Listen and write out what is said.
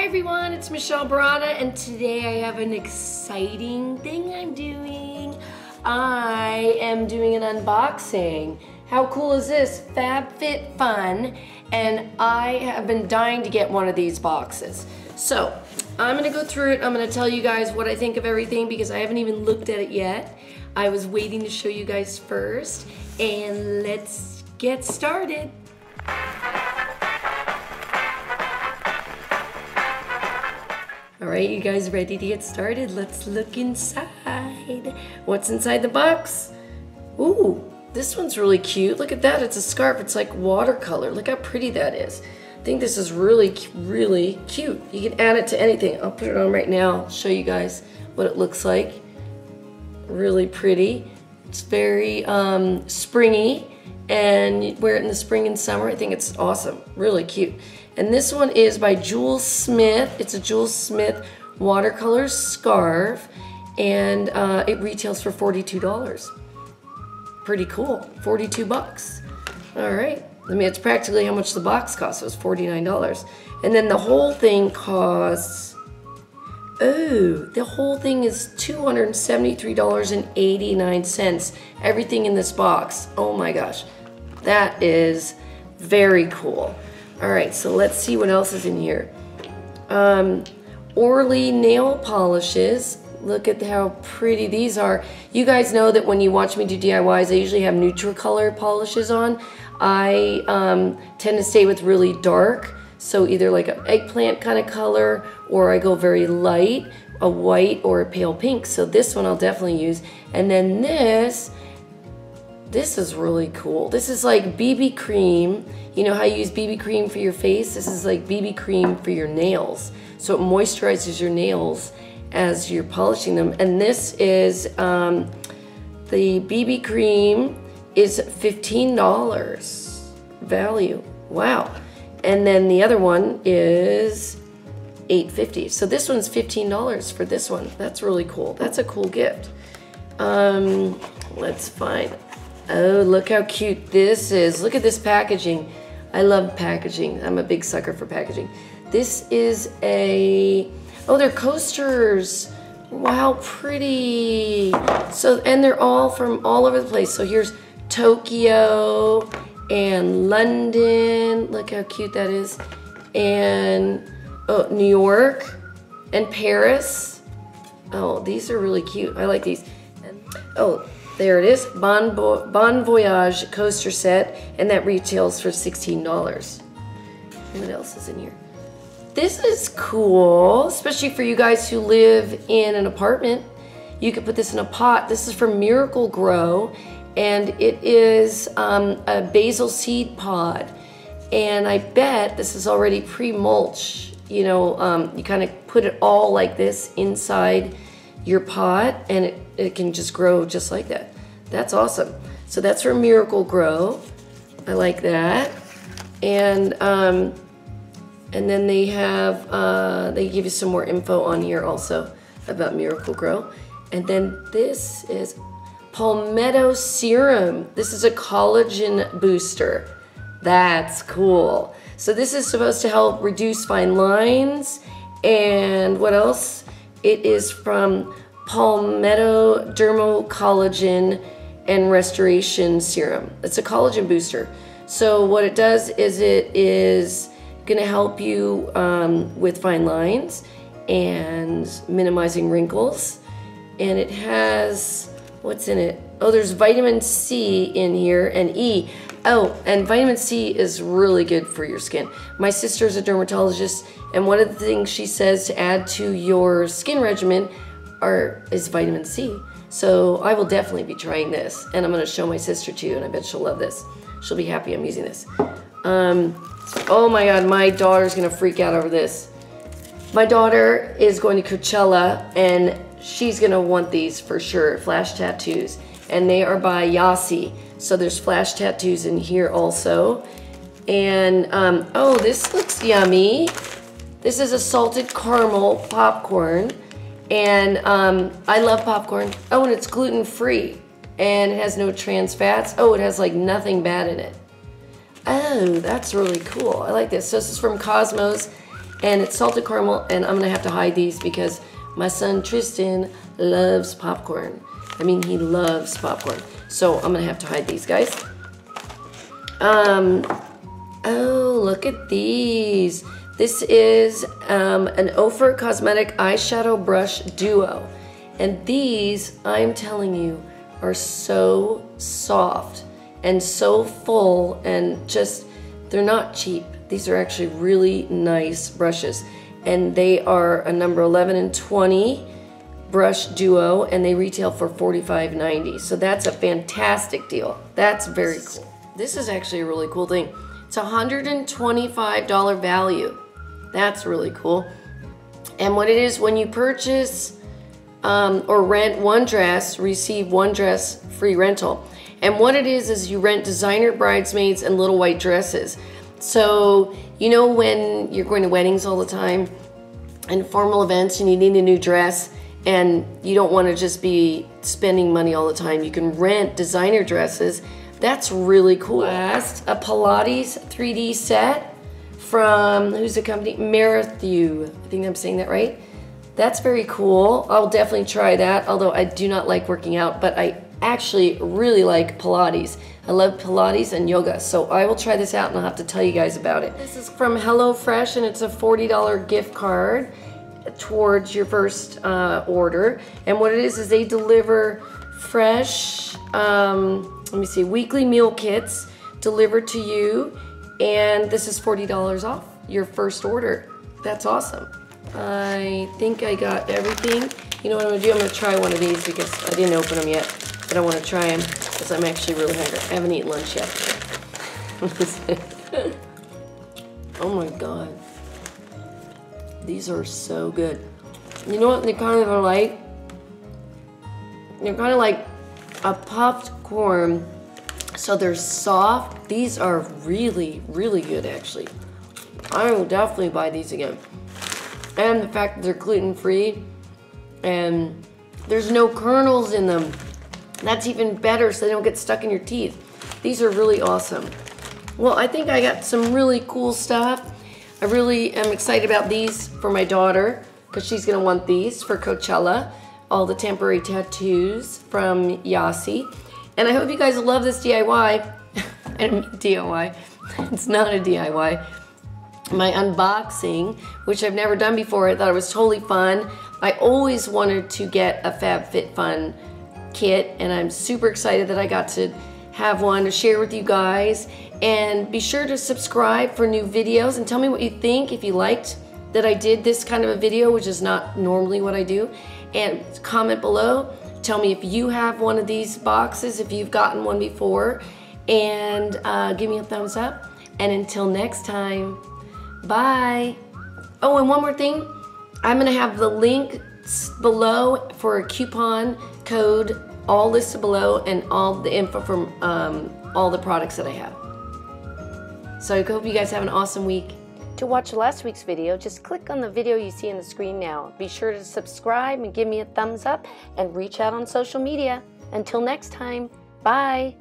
Hi everyone, it's Michele Baratta, and today I have an exciting thing I'm doing. I am doing an unboxing. How cool is this? FabFitFun, and I have been dying to get one of these boxes. So, I'm gonna go through it, I'm gonna tell you guys what I think of everything because I haven't even looked at it yet. I was waiting to show you guys first, and let's get started. All right, you guys ready to get started? Let's look inside. What's inside the box? Ooh, this one's really cute. Look at that, it's a scarf. It's like watercolor. Look how pretty that is. I think this is really, really cute. You can add it to anything. I'll put it on right now. I'll show you guys what it looks like. Really pretty. It's very springy, and you wear it in the spring and summer. I think it's awesome, really cute. And this one is by Jules Smith. It's a Jules Smith watercolor scarf, and it retails for $42. Pretty cool, 42 bucks. All right, I mean, it's practically how much the box cost. It was $49. And then the whole thing costs, oh, the whole thing is $273.89. Everything in this box, oh my gosh. That is very cool. All right, so let's see what else is in here. Orly nail polishes. Look at how pretty these are. You guys know that when you watch me do DIYs, I usually have neutral color polishes on. I tend to stay with really dark, so either like an eggplant kind of color, or I go very light, a white or a pale pink. So this one I'll definitely use. And then this is really cool. This is like BB cream. You know how you use BB cream for your face? This is like BB cream for your nails. So it moisturizes your nails as you're polishing them. And this is, the BB cream is $15 value. Wow. And then the other one is $8.50. So this one's $15 for this one. That's really cool. That's a cool gift. Let's find. Oh, look how cute this is. Look at this packaging. I love packaging. I'm a big sucker for packaging. This is a, oh, they're coasters. Wow, pretty. So, and they're all from all over the place. So here's Tokyo and London. Look how cute that is. And oh, New York and Paris. Oh, these are really cute. I like these. Oh, there it is, Bon Voyage coaster set, and that retails for $16. What else is in here? This is cool, especially for you guys who live in an apartment. You could put this in a pot. This is from Miracle-Gro, and it is a basil seed pod. And I bet this is already pre-mulch. You know, you kind of put it all like this inside your pot, and it can just grow just like that. That's awesome. So that's from Miracle-Gro. I like that. And then they have, they give you some more info on here also about Miracle-Gro. And then this is Palmetto Serum. This is a collagen booster. That's cool. So this is supposed to help reduce fine lines. And what else? It is from Palmetto Dermal Collagen and Restoration Serum. It's a collagen booster. So what it does is it is gonna help you with fine lines and minimizing wrinkles. And it has, what's in it? Oh, there's vitamin C in here and E. Oh, and vitamin C is really good for your skin. My sister's a dermatologist, and one of the things she says to add to your skin regimen is vitamin C. So I will definitely be trying this, and I'm gonna show my sister to you, and I bet she'll love this. She'll be happy I'm using this. Oh my God, my daughter's gonna freak out over this. My daughter is going to Coachella, and she's gonna want these for sure, flash tattoos. And they are by Yossi. So there's flash tattoos in here also. And, oh, this looks yummy. This is a salted caramel popcorn. And I love popcorn. Oh, and it's gluten-free. And it has no trans fats. Oh, it has like nothing bad in it. Oh, that's really cool. I like this. So this is from Cosmos. and it's salted caramel, and I'm gonna have to hide these because my son Tristan loves popcorn. I mean, he loves popcorn. So I'm gonna have to hide these guys. Oh, look at these. This is an Ofra Cosmetic Eyeshadow Brush Duo. And these, I'm telling you, are so soft and so full, and just, they're not cheap. These are actually really nice brushes. And they are a number 11 and 20 brush duo, and they retail for $45.90. So that's a fantastic deal. That's very cool. This is actually a really cool thing. It's a $125 value. That's really cool. And what it is, when you purchase or rent one dress, receive one dress free rental. And what it is you rent designer bridesmaids and little white dresses. So, you know, when you're going to weddings all the time and formal events and you need a new dress and you don't want to just be spending money all the time, you can rent designer dresses. That's really cool. Last, a Pilates 3D set from, who's the company? Merithew. I think I'm saying that right. That's very cool. I'll definitely try that, although I do not like working out, but I actually really like Pilates. I love Pilates and yoga, so I will try this out and I'll have to tell you guys about it. This is from HelloFresh, and it's a $40 gift card towards your first order. And what it is they deliver fresh, let me see, weekly meal kits delivered to you, and this is $40 off your first order. That's awesome. I think I got everything. You know what I'm gonna do? I'm gonna try one of these because I didn't open them yet. But I want to try them because I'm actually really hungry. I haven't eaten lunch yet. Oh my God. These are so good. You know what they kind of are like? They're kind of like a puffed corn. So they're soft. These are really, really good actually. I will definitely buy these again. And the fact that they're gluten-free and there's no kernels in them. That's even better, so they don't get stuck in your teeth. These are really awesome. Well, I think I got some really cool stuff. I really am excited about these for my daughter because she's gonna want these for Coachella. All the temporary tattoos from Yossi. And I hope you guys love this DIY. DIY, it's not a DIY. My unboxing, which I've never done before. I thought it was totally fun. I always wanted to get a FabFitFun kit, and I'm super excited that I got to have one to share with you guys. And be sure to subscribe for new videos and tell me what you think, if you liked that I did this kind of a video, which is not normally what I do. And comment below, tell me if you have one of these boxes, if you've gotten one before, and give me a thumbs up. And until next time, bye. Oh, and one more thing, I'm gonna have the link below for a coupon code, all listed below, and all the info from all the products that I have. So I hope you guys have an awesome week. To watch last week's video, just click on the video you see on the screen now. Be sure to subscribe and give me a thumbs up, and reach out on social media. Until next time, bye.